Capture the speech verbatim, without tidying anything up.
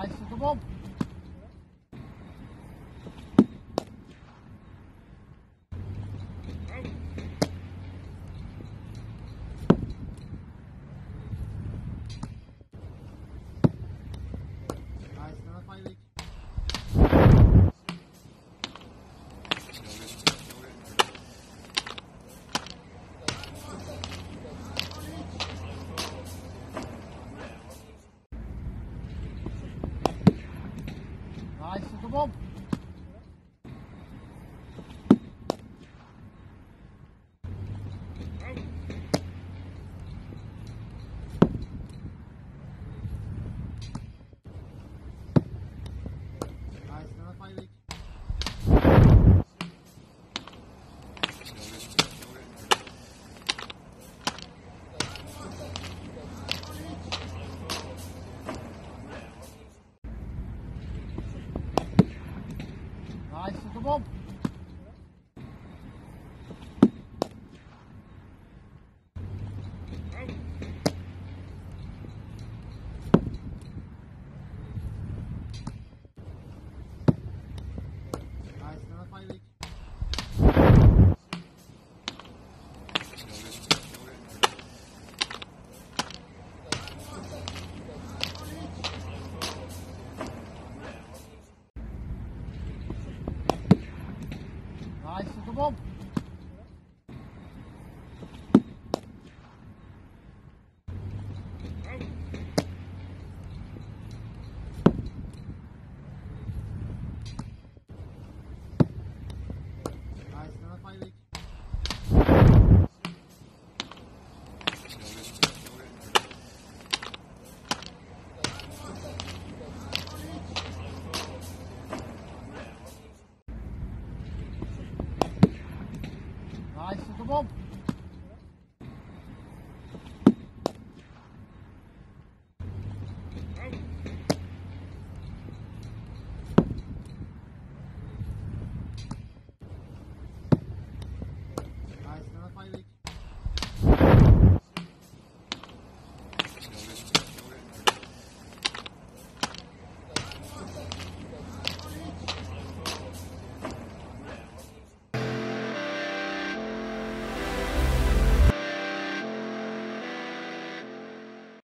Nice to the ball. Nice to the ball.